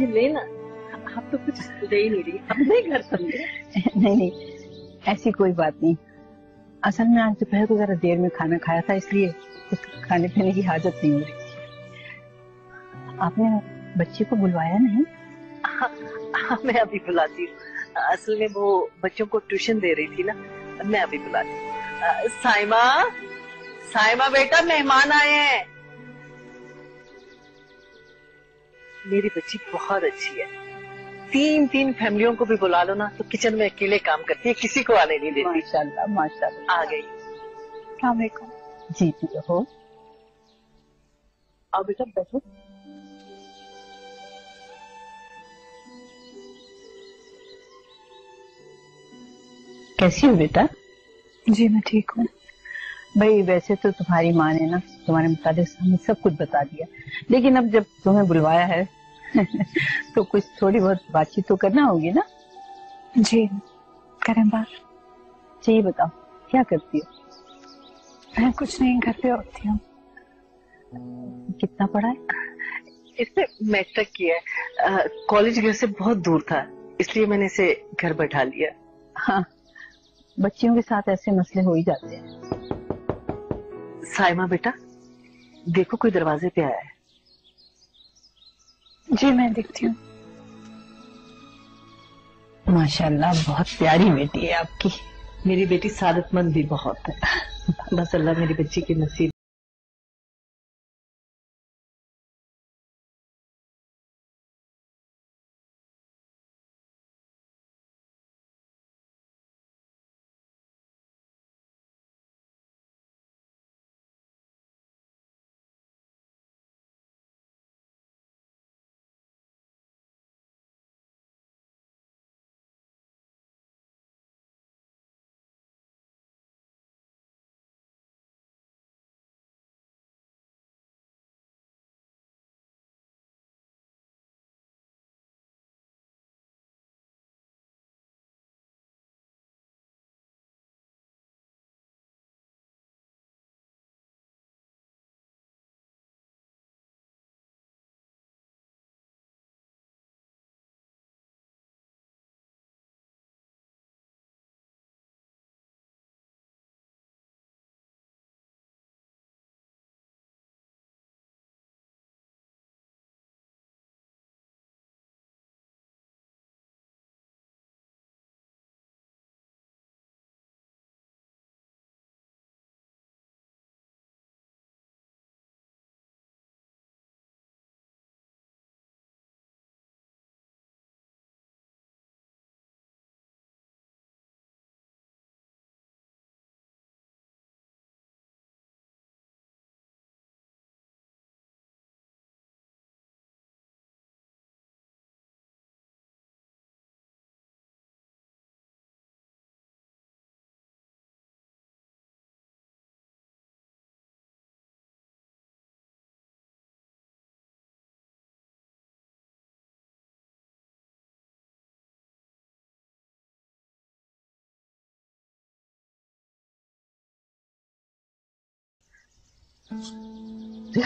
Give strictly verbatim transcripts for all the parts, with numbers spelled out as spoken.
ये लेना, आप तो कुछ ले ही नहीं रही, अपने घर समझे। नहीं नहीं, ऐसी कोई बात नहीं। असल में आज दोपहर को जरा देर में खाना खाया था, इसलिए खाने पीने की हाजत नहीं हुई। आपने बच्चे को बुलवाया नहीं? हाँ, हाँ, मैं अभी बुलाती हूँ। असल में वो बच्चों को ट्यूशन दे रही थी ना, मैं अभी बुलाती हूँ। साइमा, साइमा बेटा, मेहमान आए हैं। मेरी बच्ची बहुत अच्छी है, तीन तीन फैमिलियों को भी बुला लो ना, तो किचन में अकेले काम करती है, किसी को आने नहीं देती। माशाल्लाह माशाल्लाह। आ गई। अस्सलाम वालेकुम। जी जी हो। आओ बेटा बैठो। कैसी हो बेटा? जी मैं ठीक हूँ। भाई वैसे तो तुम्हारी माँ ने ना तुम्हारे मुताबिक हमें सब कुछ बता दिया, लेकिन अब जब तुम्हें बुलवाया है तो कुछ थोड़ी बहुत बातचीत तो करना होगी ना। जी करें बात। जी बताओ क्या करती हो? मैं कुछ नहीं, घर पे होती हूँ। कितना पढ़ा है? इसने मैट्रिक किया है। कॉलेज घर से बहुत दूर था, इसलिए मैंने इसे घर बैठा लिया। हाँ, बच्चियों के साथ ऐसे मसले हो ही जाते हैं। साइमा बेटा देखो, कोई दरवाजे पे आया है। जी मैं देखती हूँ। माशाल्लाह बहुत प्यारी बेटी है आपकी। मेरी बेटी सादतमंद भी बहुत है। बस अल्लाह मेरी बच्ची के नसीब।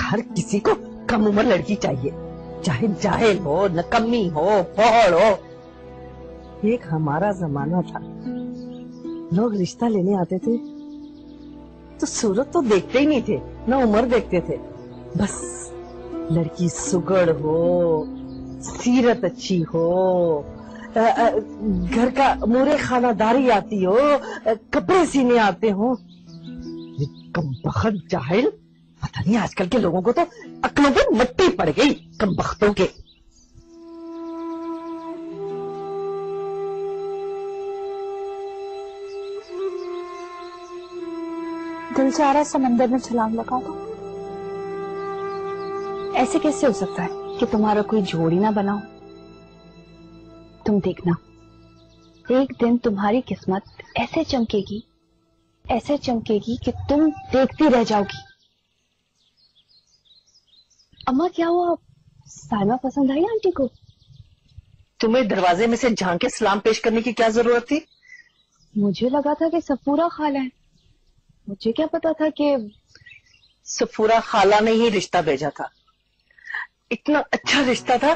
हर किसी को कम उम्र लड़की चाहिए, चाहे जाहिल हो, नकम्मी हो, पौड़ हो। एक हमारा जमाना था, लोग रिश्ता लेने आते थे तो सूरत तो देखते ही नहीं थे, ना उम्र देखते थे, बस लड़की सुगड़ हो, सीरत अच्छी हो, घर का मोरे खानादारी आती हो, कपड़े सीने आते हो। कमबख्त जाहिल, पता नहीं आजकल के लोगों को तो अकलों पे मट्टी पड़ गई, कमबख्तों के। दिल सारा समंदर में छलांग लगा दो। ऐसे कैसे हो सकता है कि तुम्हारा कोई जोड़ी ना बनाओ? तुम देखना, एक दिन तुम्हारी किस्मत ऐसे चमकेगी, ऐसे चमकेगी कि तुम देखती रह जाओगी। अम्मा क्या हुआ, साइमा पसंद आई आंटी को? तुम्हें दरवाजे में से झांक के सलाम पेश करने की क्या जरूरत थी? मुझे लगा था कि सफूरा खाला है, मुझे क्या पता था कि सफूरा खाला ने ही रिश्ता भेजा था। इतना अच्छा रिश्ता था।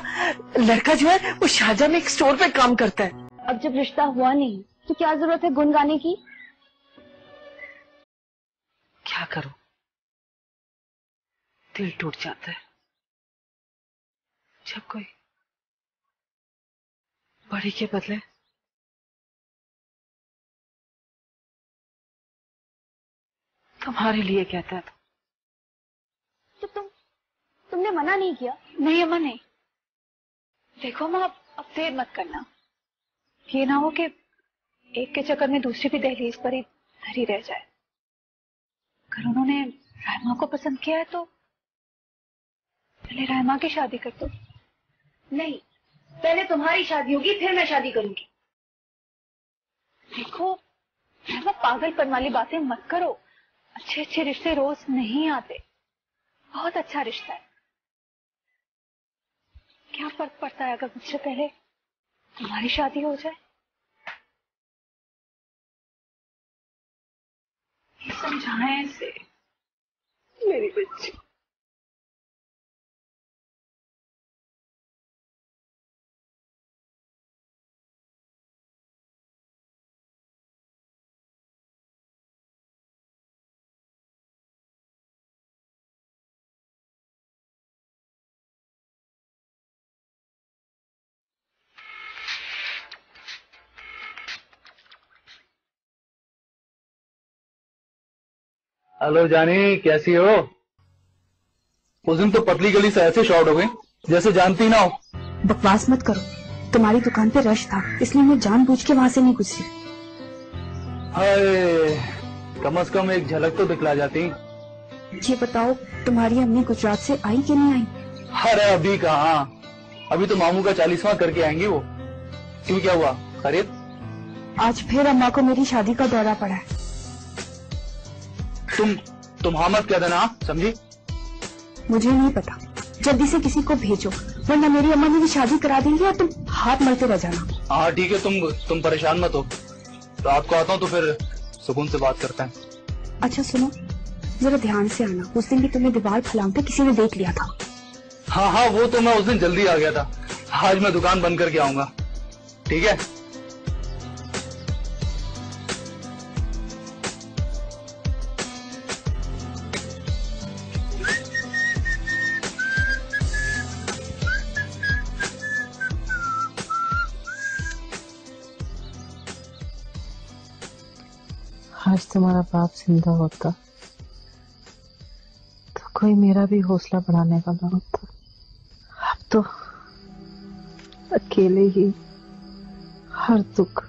लड़का जो है वो शाहजहां में एक स्टोर पे काम करता है। अब जब रिश्ता हुआ नहीं तो क्या जरूरत है गुण गाने की? क्या करूं, दिल टूट जाता है जब कोई बड़ी के बदले तुम्हारे लिए कहता था। तो तुम तुमने मना नहीं किया? नहीं अम्मा नहीं। देखो मां, अब देर मत करना, ये ना हो कि एक के चक्कर में दूसरी भी दहलीज पर ही धरी रह जाए। अगर उन्होंने रायमा को पसंद किया है तो पहले रायमा की शादी कर दो। नहीं, पहले तुम्हारी शादी होगी फिर मैं शादी करूंगी। देखो रायमा, पागलपन वाली बातें मत करो। अच्छे अच्छे रिश्ते रोज नहीं आते। बहुत अच्छा रिश्ता है, क्या फर्क पड़ता है अगर मुझसे पहले तुम्हारी शादी हो जाए? समझाएं इसे मेरी बच्ची। हेलो जानी, कैसी हो? उस दिन तो पतली गली से ऐसे शॉर्ट हो गई जैसे जानती ना हो। बकवास मत करो, तुम्हारी दुकान पे रश था इसलिए मैं जानबूझ के वहाँ से नहीं गुजरी। हाय, कम से कम एक झलक तो दिखला जाती। ये बताओ तुम्हारी अम्मी गुजरात से आई कि नहीं आई? अरे अभी कहाँ, अभी तो मामू का चालीसवां करके आएंगी वो। क्यों, क्या हुआ? खैरियत? आज फिर अम्मा को मेरी शादी का दौरा पड़ा है। तुम तुम हाँ मत कह देना, समझी? मुझे नहीं पता, जल्दी से किसी को भेजो वरना मेरी अम्मा मेरी शादी करा देंगी और तुम हाथ मलते रह जाना। हाँ ठीक है, तुम तुम परेशान मत हो। रात को आता हूँ तो फिर सुकून से बात करते हैं। अच्छा सुनो, जरा ध्यान से आना, उस दिन भी तुम्हें दीवार फैलाते किसी ने देख लिया था। हाँ हाँ, वो तो मैं उस दिन जल्दी आ गया था। आज मैं दुकान बंद करके आऊंगा, ठीक है? आज तुम्हारा बाप जिंदा होता तो कोई मेरा भी हौसला बढ़ाने का ना होता। अब तो अकेले ही हर दुख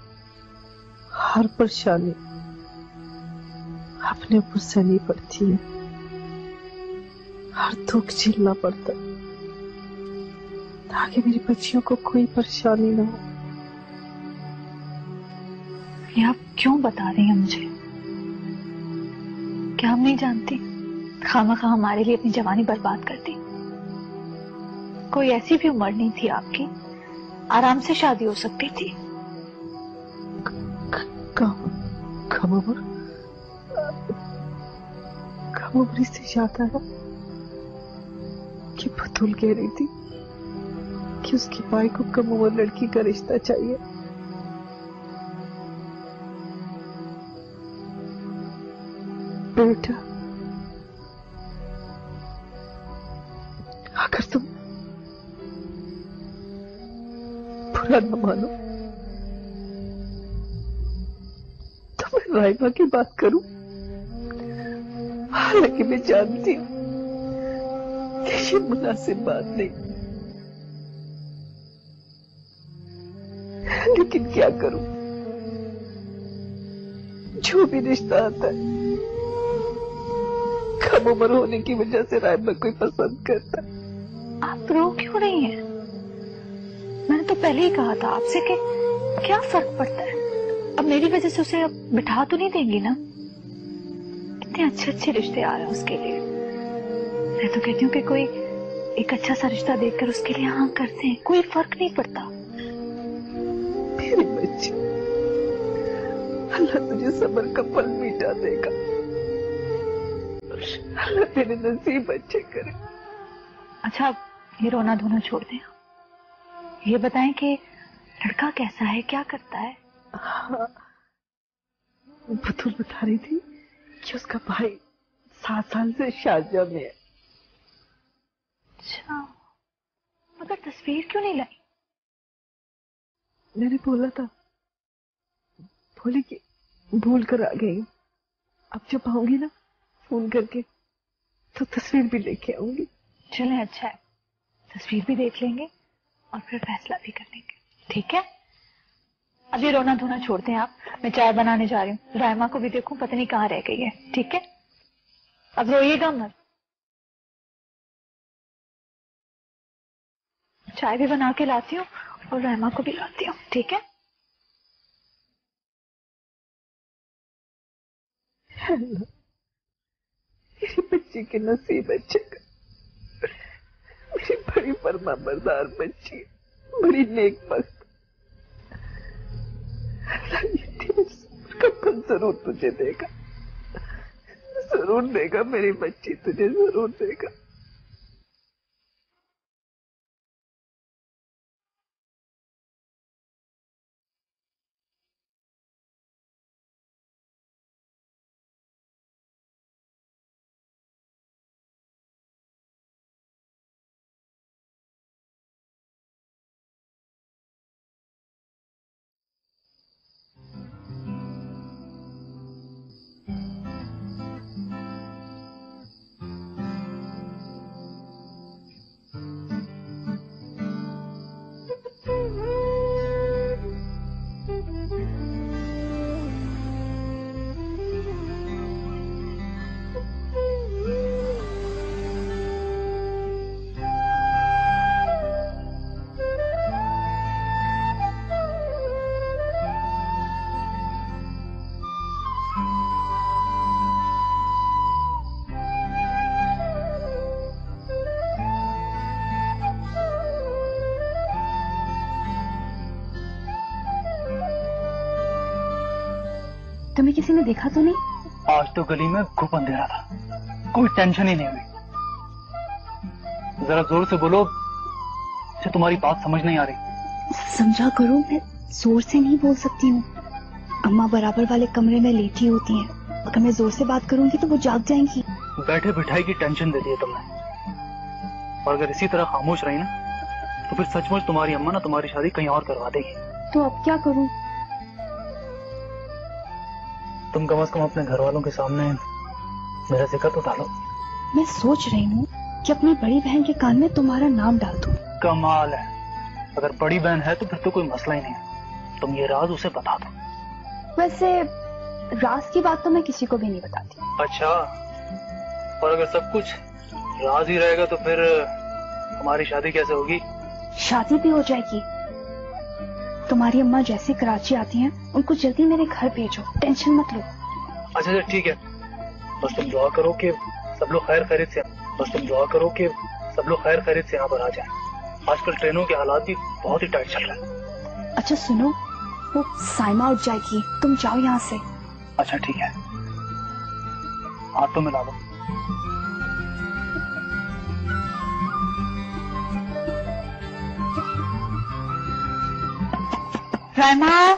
हर परेशानी अपने ऊपर सहनी पड़ती है, हर दुख झेलना पड़ता ताकि मेरी बच्चियों को कोई परेशानी ना हो। ये आप क्यों बता रही हैं मुझे? क्या हम नहीं जानती? खामखा हमारे लिए अपनी जवानी बर्बाद कर दी। कोई ऐसी भी उम्र नहीं थी आपकी, आराम से शादी हो सकती थी। कम उम्र, कम उम्र से ज्यादा है कि बतूल कह रही थी कि उसकी भाई को कम उम्र लड़की का रिश्ता चाहिए। बेटा, अगर तुम बुरा न मानो तो मैं रायमा की बात करूं। हालांकि मैं जानती हूं कि ये मुनासिब बात नहीं, लेकिन क्या करूं, जो भी रिश्ता आता है कम उम्र होने की वजह से रायमा कोई पसंद करता। आप रो क्यों रही हैं? मैंने तो पहले ही कहा था आपसे कि क्या फर्क पड़ता है, अब मेरी वजह से उसे अब बिठा तो नहीं देंगी ना। इतने अच्छे अच्छे रिश्ते आ रहे हैं उसके लिए। मैं तो कहती हूँ कि कोई एक अच्छा सा रिश्ता देखकर उसके लिए हाँ करते हैं, कोई फर्क नहीं पड़ता। मेरी बच्ची, अल्लाह तुझे सबर का फल मीठा देगा। अल्लाह तेरे नसीब अच्छे करे। अच्छा, ये रोना धोना छोड़ दें, ये बताएं कि लड़का कैसा है, क्या करता है। हाँ, बतूल बता रही थी कि उसका भाई सात साल से शारजाह में है। अच्छा, मगर तस्वीर क्यों नहीं लाई? मैंने बोला था, बोली कि भूल कर आ गई, अब जब आऊंगी ना फोन करके तो तस्वीर भी लेके आऊंगी। चलें, अच्छा है, तस्वीर भी देख लेंगे और फिर फैसला भी कर लेंगे, ठीक है। अब ये रोना धोना छोड़ते हैं आप, मैं चाय बनाने जा रही हूँ, रायमा को भी देखूँ पता नहीं कहाँ रह गई है, ठीक है। अब रोइएगा मत, चाय भी बना के लाती हूँ और रायमा को भी लाती हूँ, ठीक है। मेरी बच्ची के नसीब अच्छे, मेरी बड़ी फरमाबरदार बच्ची, बड़ी नेक बख्त, कब जरूर तुझे देगा, जरूर देगा मेरी बच्ची, तुझे जरूर देगा। तुम्हें किसी ने देखा तो नहीं? आज तो गली में खूब अंधेरा था, कोई टेंशन ही नहीं हुई। जरा जोर से बोलो, मुझे तुम्हारी बात समझ नहीं आ रही। समझा करो, मैं जोर से नहीं बोल सकती हूँ, अम्मा बराबर वाले कमरे में लेटी होती हैं, अगर मैं जोर से बात करूंगी तो वो जाग जाएंगी। बैठे बिठाई की टेंशन दे दी है तुमने, और अगर इसी तरह खामोश रही ना तो फिर सचमुच तुम्हारी अम्मा ना तुम्हारी शादी कहीं और करवा देगी। तो अब क्या करूँ? तुम कम अज कम अपने घर वालों के सामने मेरा जिक्र तो डालो। मैं सोच रही हूँ कि अपनी बड़ी बहन के कान में तुम्हारा नाम डाल दूँ। कमाल है, अगर बड़ी बहन है तो फिर तो कोई मसला ही नहीं, तुम ये राज उसे बता दो। वैसे राज की बात तो मैं किसी को भी नहीं बताती। अच्छा, और अगर सब कुछ राज ही रहेगा तो फिर हमारी शादी कैसे होगी? शादी भी हो जाएगी। तुम्हारी अम्मा जैसे कराची आती हैं, उनको जल्दी मेरे घर भेजो, टेंशन मत लो। अच्छा अच्छा ठीक है, बस तुम दुआ करो कि सब लोग खैर खैरियत से बस तुम दुआ करो कि सब लोग खैर खैरियत से यहाँ पर आ जाएं। आजकल ट्रेनों के हालात भी बहुत ही टाइट चल रहे हैं। अच्छा सुनो, वो साइमा उठ जाएगी, तुम जाओ यहाँ से। अच्छा ठीक है, हाथ तो मिला दो। रायमा, रायमा,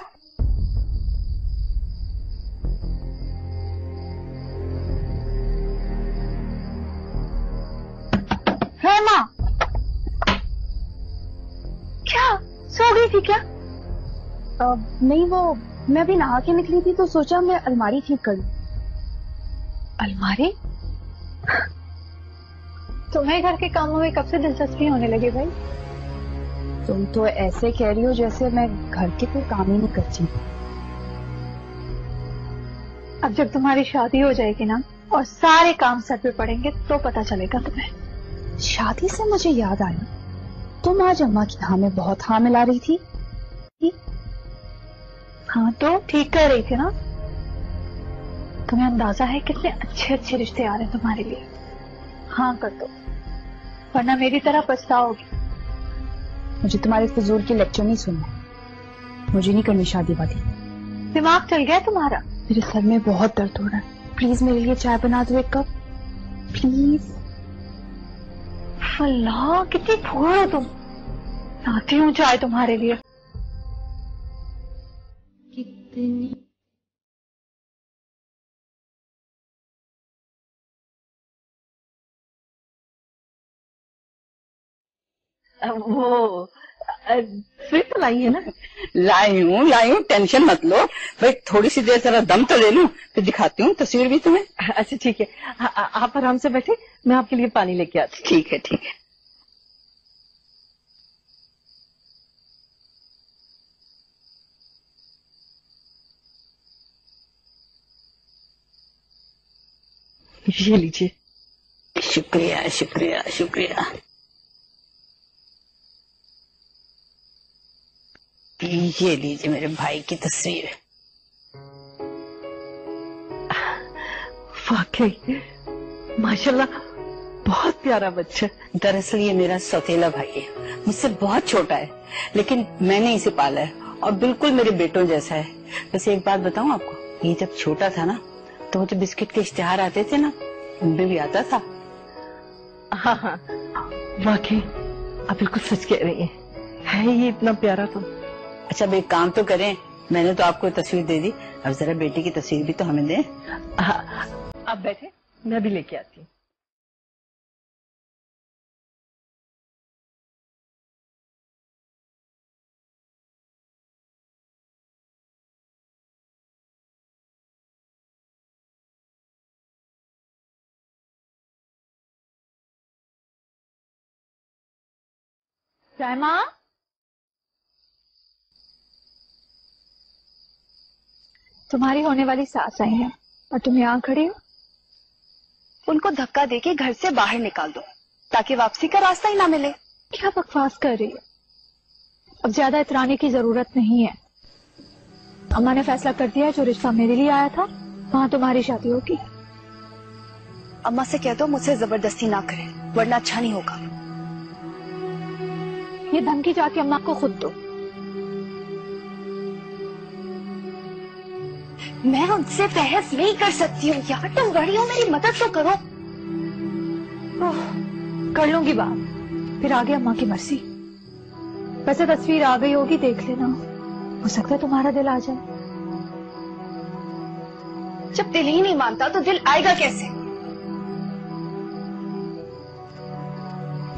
क्या सो गई थी क्या? आ, नहीं, वो मैं अभी नहा के निकली थी तो सोचा मैं अलमारी ठीक कर लूं। अलमारी? तुम्हें घर के कामों में कब से दिलचस्पी होने लगी भाई? तुम तो ऐसे कह रही हो जैसे मैं घर के कोई काम ही नहीं करती। अब जब तुम्हारी शादी हो जाएगी ना और सारे काम सर पे पड़ेंगे तो पता चलेगा तुम्हें। शादी से मुझे याद आया, तुम आज अम्मा की हाँ में बहुत हाँ मिला रही थी। थी? हाँ तो ठीक कर रही थी ना। तुम्हें अंदाजा है कितने अच्छे अच्छे रिश्ते आ रहे हैं तुम्हारे लिए। हाँ कर दो, वरना मेरी तरह पछताओगी। मुझे तुम्हारे फजूल के लेक्चर नहीं सुनना, मुझे नहीं करनी शादी वादी। दिमाग चल गया तुम्हारा? मेरे सर में बहुत दर्द हो रहा है, प्लीज मेरे लिए चाय बना दो एक कप, प्लीज। अल्लाह कितनी फूल हो तुम, नाती हूँ चाय तुम्हारे लिए। कितनी वो स्वीट तो लाई है ना? लाई हूँ लाई हूँ, टेंशन मत लो भाई, थोड़ी सी देर जरा दम तो ले लूँ फिर दिखाती हूँ तस्वीर भी तुम्हें। अच्छा ठीक है, आ, आ, आप आराम से बैठे, मैं आपके लिए पानी लेके आती हूँ। ठीक है ठीक है। ये लीजिए। शुक्रिया शुक्रिया शुक्रिया। ये लीजिए मेरे भाई की तस्वीर। वाकई माशाल्लाह बहुत प्यारा बच्चा। दरअसल ये मेरा सौतेला भाई है, मुझसे बहुत छोटा है, लेकिन मैंने इसे पाला है और बिल्कुल मेरे बेटों जैसा है। वैसे एक बात बताऊं आपको, ये जब छोटा था ना तो जो बिस्किट के इश्तेहार आते थे ना उनमें भी आता था। हाँ हाँ वाकई आप बिल्कुल सच कह रही हैं, है ये इतना प्यारा तो। अच्छा अब एक काम तो करें, मैंने तो आपको तस्वीर दे दी, अब जरा बेटी की तस्वीर भी तो हमें दें। आप बैठे मैं भी लेके आती हूँ। सैमा तुम्हारी होने वाली सास आई है और तुम यहाँ खड़ी हो। उनको धक्का देके घर से बाहर निकाल दो ताकि वापसी का रास्ता ही ना मिले। क्या बकवास कर रही है, अब ज्यादा इतराने की जरूरत नहीं है। अम्मा ने फैसला कर दिया है, जो रिश्ता मेरे लिए आया था वहाँ तुम्हारी शादी होगी। अम्मा से कह दो मुझसे जबरदस्ती ना करे वरना अच्छा नहीं होगा। ये धमकी जाके अम्मा को खुद दो। मैं उनसे बहस नहीं कर सकती हूँ यार, तुम बड़ी हो मेरी मदद तो करो। ओह, कर लूंगी बाप, फिर आगे अम्मा की मर्जी। वैसे तस्वीर आ गई होगी देख लेना, हो सकता है तुम्हारा दिल आ जाए। जब दिल ही नहीं मानता तो दिल आएगा कैसे।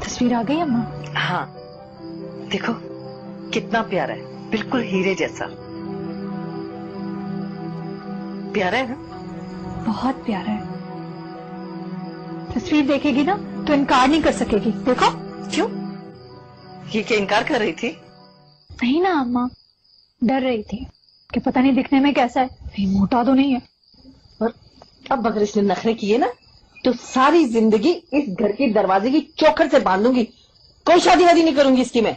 तस्वीर आ गई अम्मा। हाँ देखो कितना प्यारा है, बिल्कुल हीरे जैसा। प्यारा है ना? बहुत प्यारा है। तस्वीर देखेगी ना तो इनकार नहीं कर सकेगी। देखो। क्यों? ये क्या इनकार कर रही थी? नहीं ना अम्मा, डर रही थी कि पता नहीं दिखने में कैसा है, कहीं मोटा तो नहीं है। और अब अगर इसने नखरे किए ना तो सारी जिंदगी इस घर के दरवाजे की चौखट से बांध लूंगी। कोई शादी वादी नहीं करूंगी इसकी मैं।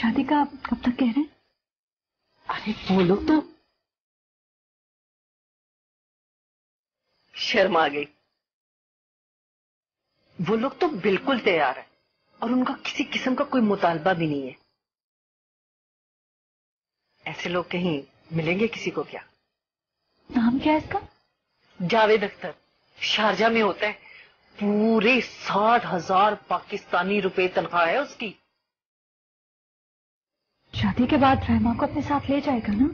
शादी का आप कब तक कह रहे हैं? अरे वो लोग तो शर्मा गई, वो लोग तो बिल्कुल तैयार है और उनका किसी किस्म का कोई मुतालबा भी नहीं है। ऐसे लोग कहीं मिलेंगे किसी को? क्या नाम क्या है इसका? जावेद अख्तर, शारजाह में होता है। पूरे साठ हजार पाकिस्तानी रुपए तनख्वाह है उसकी। शादी के बाद रहमा को अपने साथ ले जाएगा ना?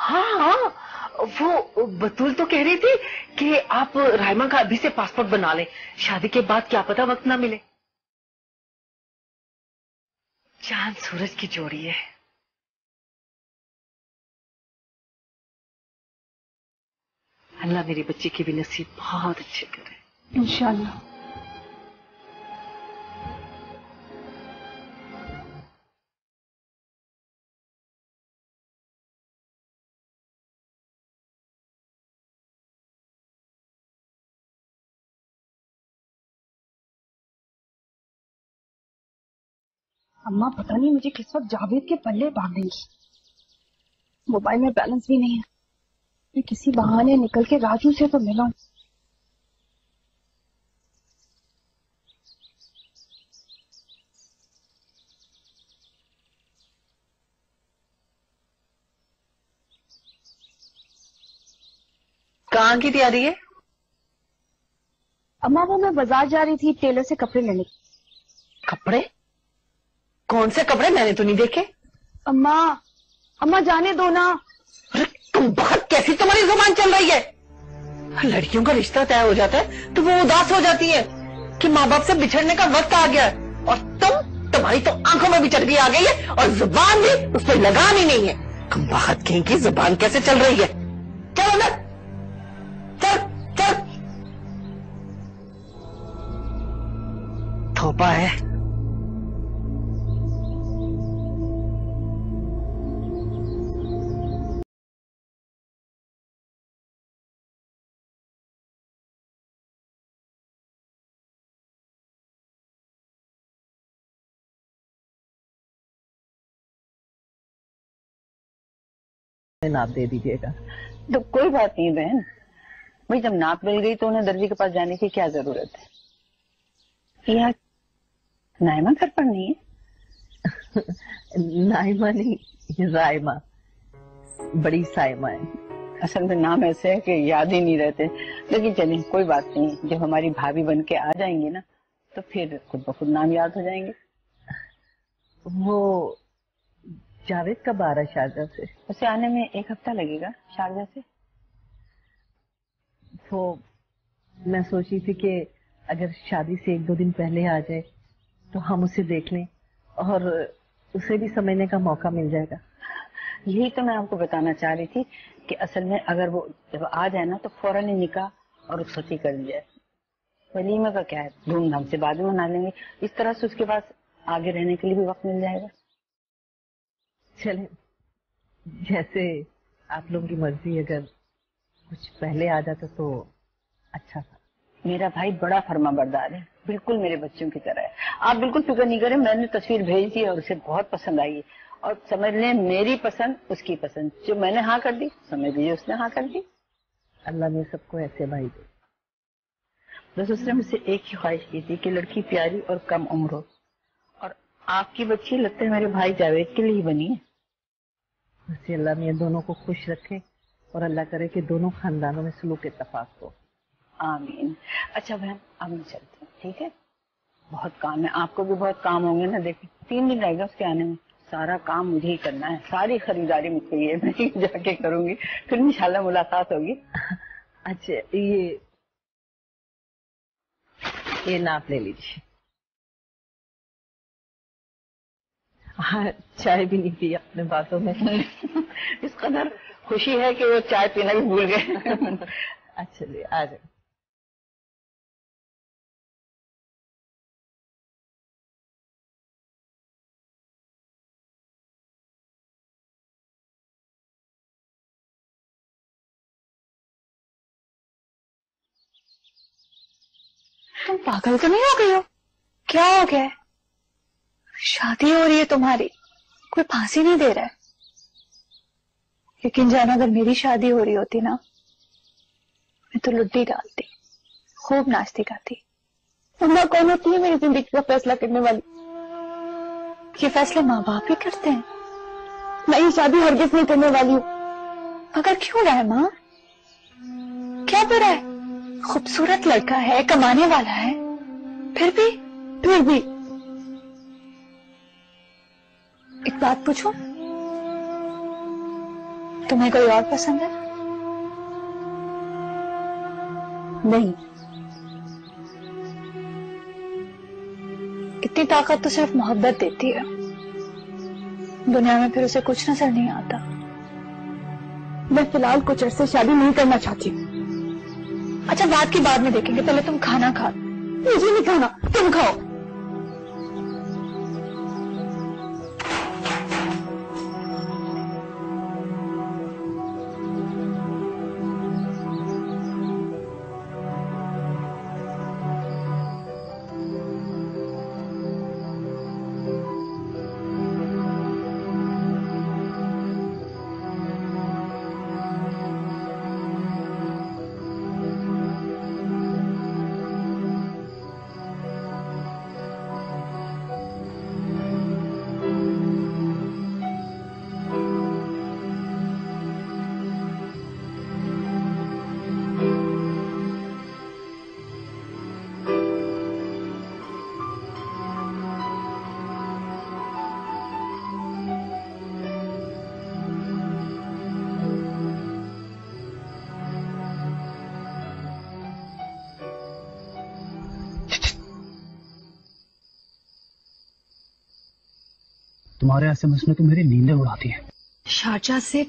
हाँ हाँ वो बतूल तो कह रही थी कि आप रायमा का अभी से पासपोर्ट बना लें, शादी के बाद क्या पता वक्त ना मिले। चांद सूरज की जोड़ी है। अल्लाह मेरी बच्ची की भी नसीब बहुत अच्छे करे इंशाल्लाह। अम्मा पता नहीं मुझे किस वक्त जावेद के पल्ले भागेंगी। मोबाइल में बैलेंस भी नहीं है, मैं किसी बहाने निकल के राजू से तो मिलूं। कहाँ की तैयारी है? अम्मा वो मैं बाजार जा रही थी टेलर से कपड़े लेने की। कपड़े? कौन से कपड़े? मैंने तो नहीं देखे। अम्मा अम्मा जाने दो ना। अरे तुम बहुत कैसी तुम्हारी जुबान चल रही है। लड़कियों का रिश्ता तय हो जाता है तो वो उदास हो जाती है कि माँ बाप से बिछड़ने का वक्त आ गया है, और तुम तुम्हारी तो आंखों में भी चर्बी आ गई है और जुबान भी उस पर लगाम ही नहीं है। तुम बात कहीं की जुबान कैसे चल रही है। चलो ना चल चल। थोपा है। नाप दे दीजिएगा। तो कोई बात नहीं बहन भाई, जब नाप मिल गई तो उन्हें दर्जी के पास जाने की क्या जरूरत है। यह नायमा घर पर नहीं है। नायमा नहीं, रायमा, बड़ी साइमा है। असल में नाम ऐसे है कि याद ही नहीं रहते, लेकिन चलिए कोई बात नहीं, जब हमारी भाभी बन के आ जाएंगी ना तो फिर खुद ब खुद नाम याद हो जाएंगे। वो जावेद कब आ रहा है शारजा से? उसे आने में एक हफ्ता लगेगा शारजा से। तो मैं सोची थी कि अगर शादी से एक दो दिन पहले आ जाए तो हम उसे देख लें और उसे भी समझने का मौका मिल जाएगा। यही तो मैं आपको बताना चाह रही थी कि असल में अगर वो जब आ जाए ना तो फौरन ही निकाह और रुखसती कर दी जाए। वलीमा का क्या है, धूमधाम से बाद में मना लेंगे। इस तरह से उसके पास आगे रहने के लिए भी वक्त मिल जाएगा। चले जैसे आप लोगों की मर्जी, अगर कुछ पहले आ जाता तो अच्छा था। मेरा भाई बड़ा फर्मा बरदार है, बिल्कुल मेरे बच्चों की तरह है। आप बिल्कुल फिक्र नहीं करें, मैंने तस्वीर भेज दी और उसे बहुत पसंद आई, और समझ लें मेरी पसंद उसकी पसंद, जो मैंने हाँ कर दी समझ लीजिए उसने हाँ कर दी। अल्लाह ने सबको ऐसे भाई दे। बस उसने मुझसे एक ही ख्वाहिश की थी कि लड़की प्यारी और कम उम्र हो, और आपकी बच्ची लगता है मेरे भाई जावेद के लिए ही बनी है। वैसे अल्लाह मियां दोनों को खुश रखे और अल्लाह करे कि दोनों खानदानों में सलूक इत्तफाक हो। आमीन। अच्छा बहन अब मैं चलती हूँ, ठीक है? बहुत काम है, आपको भी बहुत काम होंगे ना। देखिए तीन दिन लगेगा उसके आने में, सारा काम मुझे ही करना है, सारी खरीदारी मुझसे ये मैं ही जाके करूंगी, फिर इंशाल्लाह मुलाकात होगी। अच्छा ये ये नाप ले लीजिए। हाँ चाय भी नहीं पी अपने बातों में। इस कदर खुशी है कि वो चाय पीना भी भूल गए। अच्छा जी आ जाओ। तुम पागल तो नहीं हो गई हो? क्या हो गया है? शादी हो रही है तुम्हारी, कोई फांसी नहीं दे रहा है। यकीन जाना अगर मेरी शादी हो रही होती ना मैं तो लुड्डी डालती, खूब नाचती गाती। अम्मा कौन होती है मेरी जिंदगी का फैसला करने वाली? ये फैसले माँ बाप ही करते हैं, मैं ये शादी हरगिज नहीं करने वाली हूँ। मगर क्यों रहा है माँ, क्या बुरा है? खूबसूरत लड़का है, कमाने वाला है, फिर भी फिर भी एक बात पूछो, तुम्हें कोई और पसंद है? नहीं। इतनी ताकत तो सिर्फ मोहब्बत देती है, दुनिया में फिर उसे कुछ नजर नहीं आता। मैं फिलहाल कुछ अर्से शादी नहीं करना चाहती हूँ। अच्छा बात की बाद में देखेंगे, पहले तुम खाना खाओ। मुझे नहीं खाना, तुम खाओ। तुम्हारे ऐसे मसलों की मेरी नींदें उड़ाती है। शारजाह से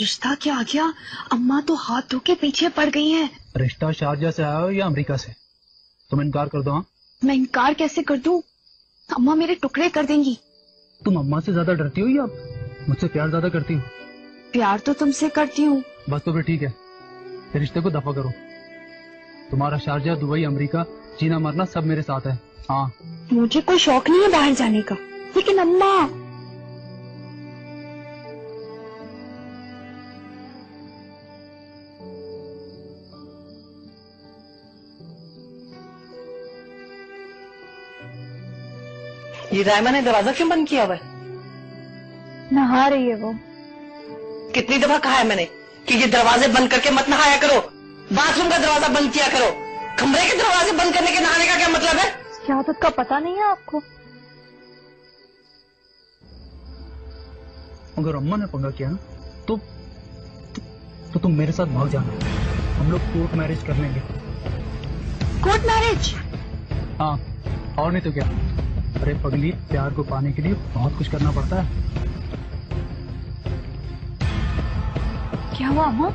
रिश्ता क्या आ गया? अम्मा तो हाथ धो के पीछे पड़ गई हैं। रिश्ता शारजाह से आया हो या अमेरिका से? तुम इनकार कर दो। हाँ, मैं इनकार कैसे कर दूं? अम्मा मेरे टुकड़े कर देंगी। तुम अम्मा से ज्यादा डरती हो या मुझसे प्यार ज्यादा करती हो? प्यार तो तुमसे करती हूँ। बस तो फिर ठीक है, रिश्ते को दफा करो। तुम्हारा शारजाह, दुबई, अमेरिका, जीना मरना सब मेरे साथ है। हाँ, मुझे कोई शौक नहीं है बाहर जाने का, लेकिन अम्मा। ये रायमा ने दरवाजा क्यों बंद किया हुआ है? नहा रही है वो। कितनी दफा कहा है मैंने कि ये दरवाजे बंद करके मत नहाया करो। बाथरूम का दरवाजा बंद किया करो, कमरे के दरवाजे बंद करने के नहाने का क्या मतलब है? क्या तक का पता नहीं है आपको? अगर अम्मा ने पंगा किया ना तो, तो तो तुम मेरे साथ भाग जाना। हम लोग कोर्ट मैरिज कर लेंगे। Court marriage? हाँ, और नहीं तो क्या। अरे पगली, प्यार को पाने के लिए बहुत कुछ करना पड़ता है। क्या हुआ अम्मा?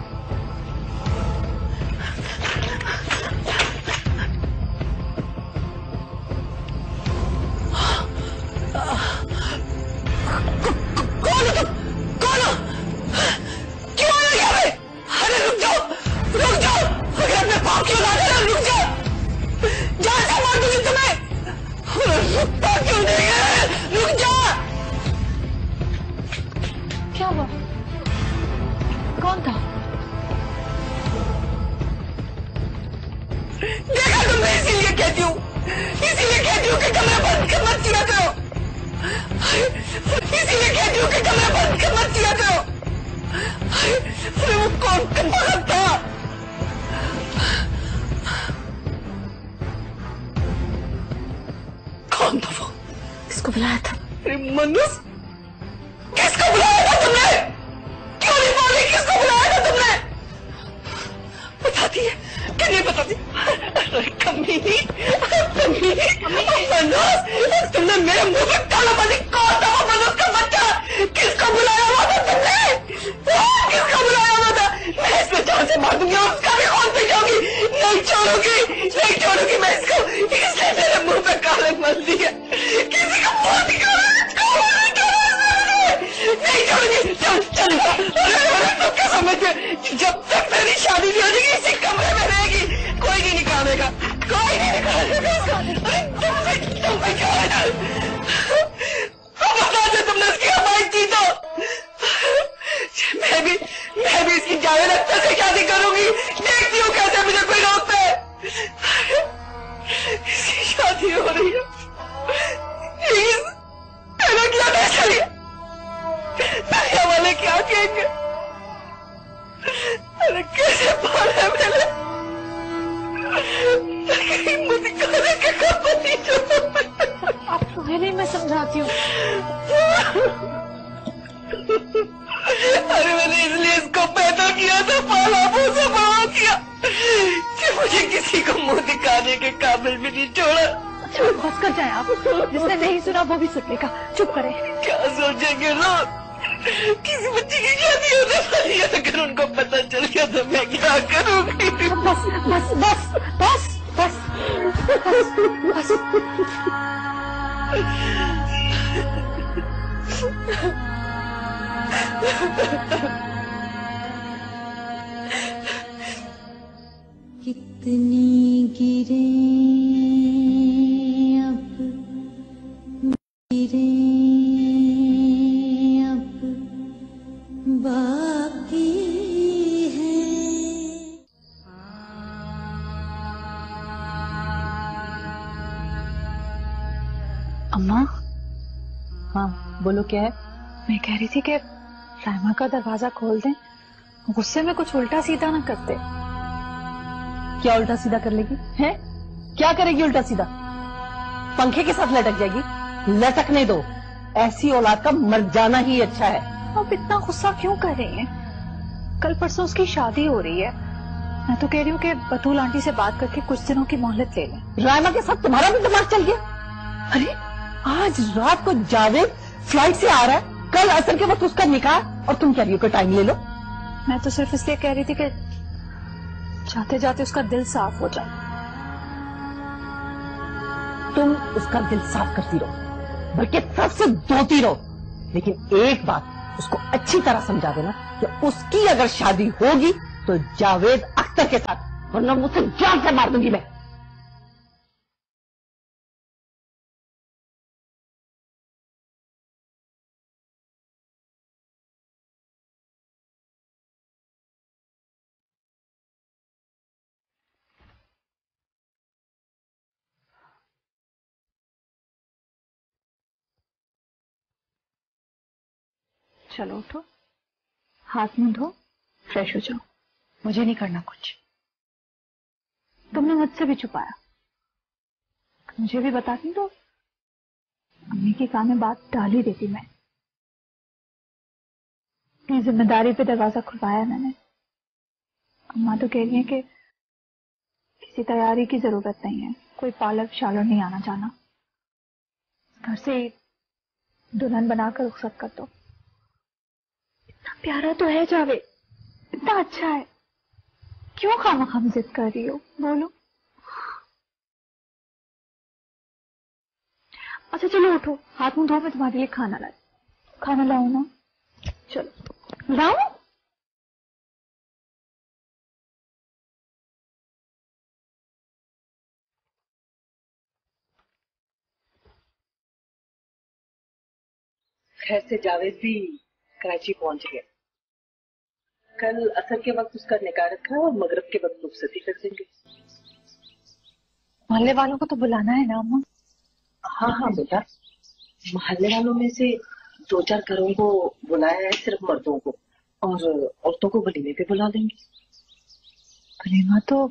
क्या है? मैं कह रही थी कि रायमा का दरवाजा खोल दें, गुस्से में कुछ उल्टा सीधा ना करते। क्या उल्टा सीधा कर लेगी? हैं? क्या करेगी उल्टा सीधा? पंखे के साथ लटक जाएगी। लटकने दो, ऐसी औलाद का मर जाना ही अच्छा है। आप इतना गुस्सा क्यों कर रही हैं? कल परसों उसकी शादी हो रही है। मैं तो कह रही हूँ कि बतूल आंटी से बात करके कुछ दिनों की मोहलत ले लें। रायमा के साथ तुम्हारा भी दिमाग चल गया? अरे आज रात को जावेद फ्लाइट से आ रहा है, कल असर के वक्त उसका निकाह, और तुम कह रही हो कि टाइम ले लो। मैं तो सिर्फ इसलिए कह रही थी कि जाते जाते उसका दिल साफ हो जाए। तुम उसका दिल साफ करती रहो, बल्कि सबसे धोती रहो, लेकिन एक बात उसको अच्छी तरह समझा देना कि उसकी अगर शादी होगी तो जावेद अख्तर के साथ, वरना मुझसे जान से मार दूंगी मैं। चलो उठो, हाथ मुंह धो, फ्रेश हो जाओ। मुझे नहीं करना कुछ। तुमने मुझसे भी छुपाया, मुझे भी बताती तो अम्मी के कान में बात डाल ही देती। मैं अपनी जिम्मेदारी पे दरवाजा खुलवाया मैंने। अम्मा तो कह रही है कि किसी तैयारी की जरूरत नहीं है, कोई पार्लर शालर नहीं आना जाना, घर से दुल्हन बनाकर रुखसत कर दो। प्यारा तो है जावेद, इतना अच्छा है, क्यों खामखाम जिद कर रही हो? बोलो। अच्छा चलो उठो, हाथ मुंह धो, मैं तुम्हारे लिए खाना लाए। खाना लाऊं ना? चलो लाऊं। खैर से जावेद भी कराची पहुंच गया। कल असर के वक्त उसका निकाह रखा और मगरब के वक्त रुखसती कर देंगे। मोहल्ले वालों को तो बुलाना है ना अम्मा? हाँ हाँ बेटा, मोहल्ले वालों में से दो चार घरों को बुलाया है सिर्फ मर्दों को, और औरतों को वलीमे पे बुला देंगे। वलीमा तो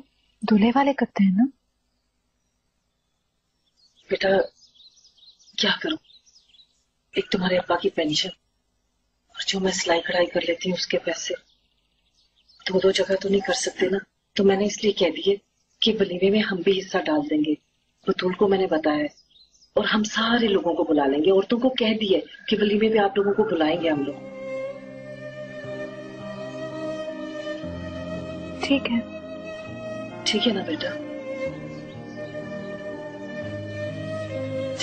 दूल्हे वाले करते हैं ना? बेटा क्या करूं, एक तुम्हारे अब्बा की पेंशन और जो मैं सिलाई कढ़ाई कर लेती हूँ उसके पैसे, दो दो जगह तो नहीं कर सकते ना, तो मैंने इसलिए कह दिए कि वलीमे में हम भी हिस्सा डाल देंगे। बतूल को मैंने बताया और हम सारे लोगों को बुला लेंगे। औरतों को कह दिए कि वलीमे में आप लोगों को बुलाएंगे हम लोग। ठीक है, ठीक है ना बेटा?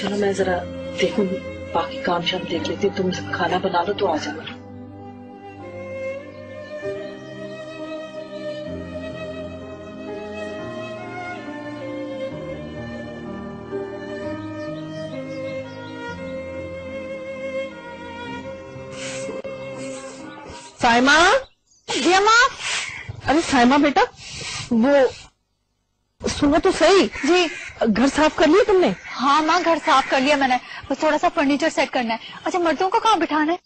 चलो मैं जरा देखूंगी, बाकी काम शाम देख लेते। तुम खाना बना लो तो आ जाओ। साइमा। जी अम्मा। अरे साइमा बेटा, वो सुनो तो सही। जी। घर साफ कर लिया तुमने? हाँ माँ, घर साफ कर लिया मैंने, बस थोड़ा सा फर्नीचर सेट करना है। अच्छा मर्दों को कहाँ बिठाना है?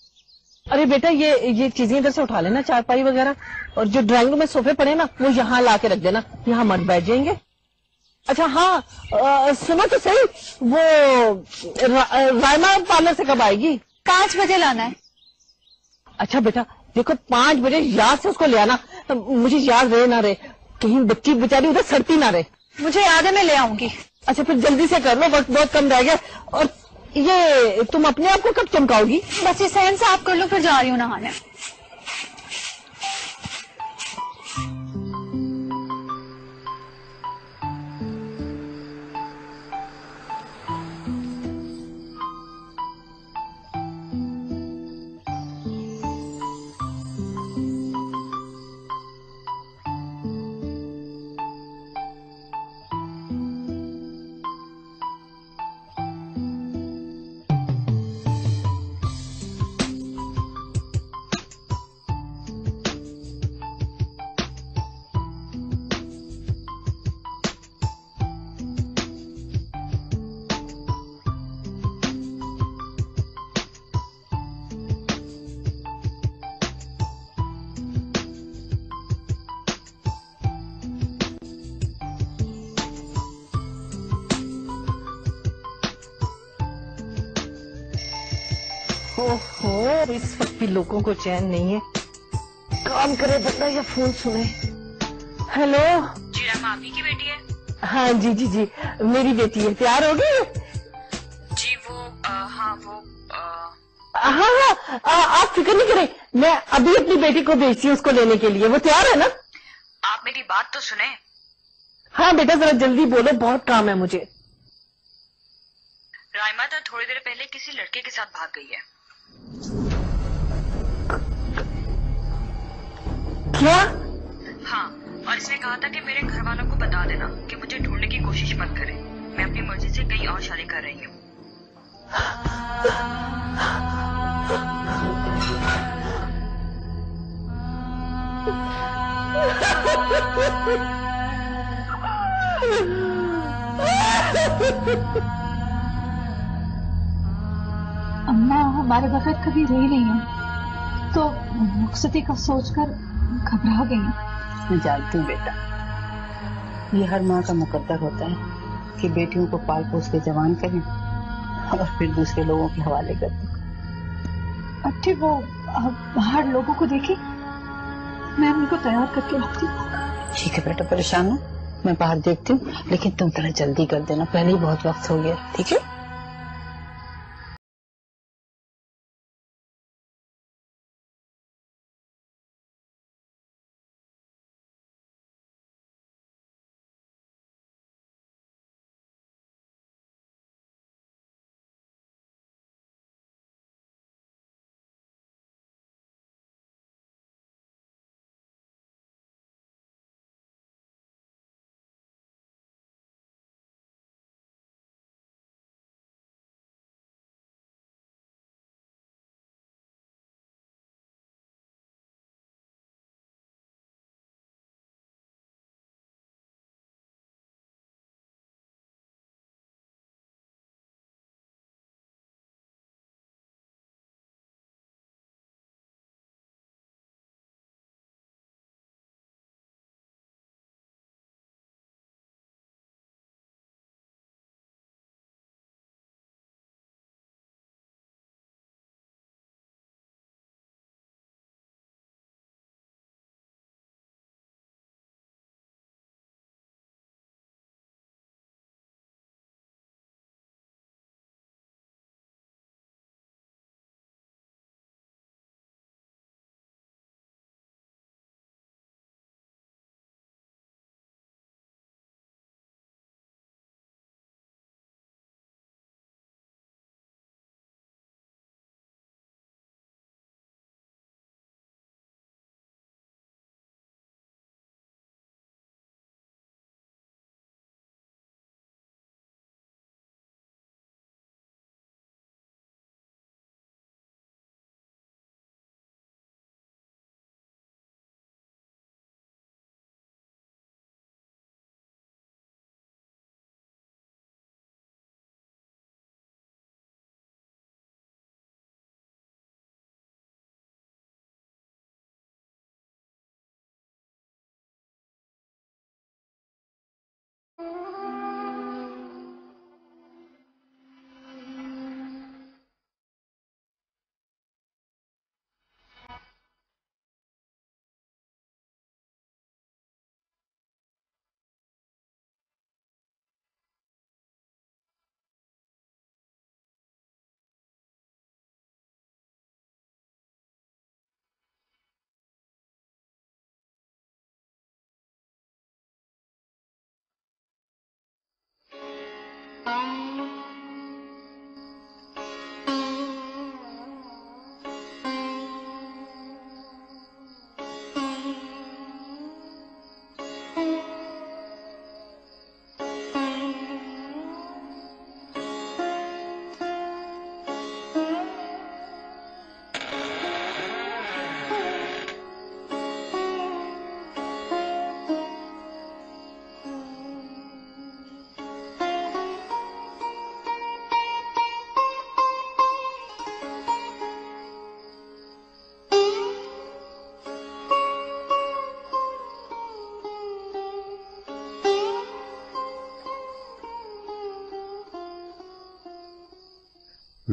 अरे बेटा ये ये चीजें इधर से उठा लेना, चारपाई वगैरह, और जो ड्राइंग रूम में सोफे पड़े ना वो यहाँ ला के रख देना, यहाँ मर्द बैठ जाएंगे। अच्छा हाँ, आ, सुनो तो सही, वो रा, रायमा पार्लर से कब आएगी? पाँच बजे लाना है। अच्छा बेटा देखो, पाँच बजे याद से उसको ले आना, तो मुझे याद रहे ना रहे, कहीं बच्ची बेचारी उधर सड़ती ना रहे। मुझे याद है, मैं ले आऊंगी। अच्छा फिर जल्दी से कर लो, वक्त बहुत कम रह गया। और ये तुम अपने आप को कब चमकाओगी? बस ये सहन से आप कर लो, फिर जा रही हूँ नहाने। ओहो, इस वक्त भी लोगों को चैन नहीं है, काम करे बंदा या फोन सुने। हेलो। जी रामा आपकी की बेटी है? हाँ जी जी जी मेरी बेटी है। तैयार हो गई? जी वो आ, हाँ वो आ, हाँ हाँ आप फिक्र नहीं करें, मैं अभी अपनी बेटी को भेजती हूँ उसको लेने के लिए, वो तैयार है ना। आप मेरी बात तो सुने। हाँ बेटा जरा जल्दी बोलो, बहुत काम है मुझे। रायमा तो थोड़ी देर पहले किसी लड़के के साथ भाग गई है। क्या? हाँ, और इसने कहा था कि मेरे घर वालों को बता देना कि मुझे ढूंढने की कोशिश मत करें, मैं अपनी मर्जी से कहीं और शादी कर रही हूँ। अम्मा हमारे बगैर कभी रही नहीं है, तो रुखसती का सोचकर घबरा गई। जानती हूँ बेटा, ये हर माँ का मुकद्दर होता है कि बेटियों को पाल पोस के जवान करें और फिर दूसरे लोगों के हवाले कर दो। अच्छी वो बाहर लोगों को देखी, मैं उनको तैयार करके रखती हूँ। ठीक है बेटा, परेशान हूँ, मैं बाहर देखती हूँ, लेकिन तुम थोड़ा जल्दी कर देना, पहले ही बहुत वक्त हो गया। ठीक है।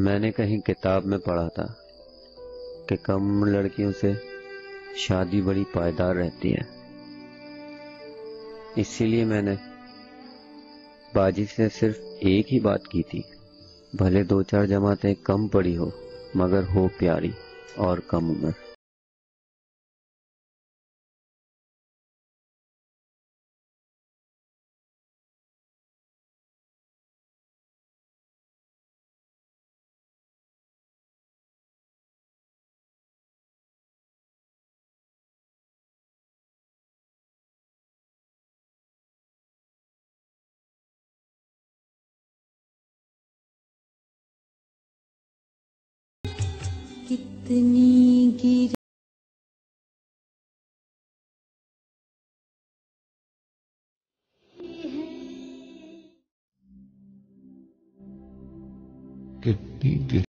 मैंने कहीं किताब में पढ़ा था कि कम लड़कियों से शादी बड़ी पायदार रहती है, इसीलिए मैंने बाजी से सिर्फ एक ही बात की थी, भले दो चार जमातें कम पड़ी हो मगर हो प्यारी और कम उम्र। कितनी गिर कितनी गिर